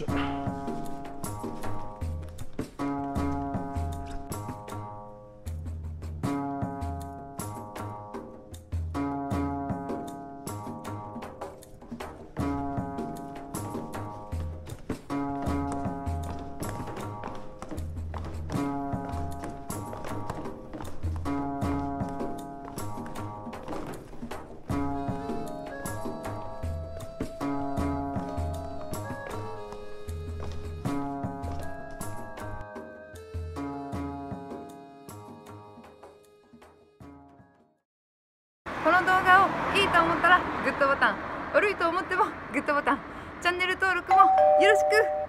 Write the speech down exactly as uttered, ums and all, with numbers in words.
しょ。この動画をいいと思ったらグッドボタン、悪いと思ってもグッドボタン、チャンネル登録もよろしく。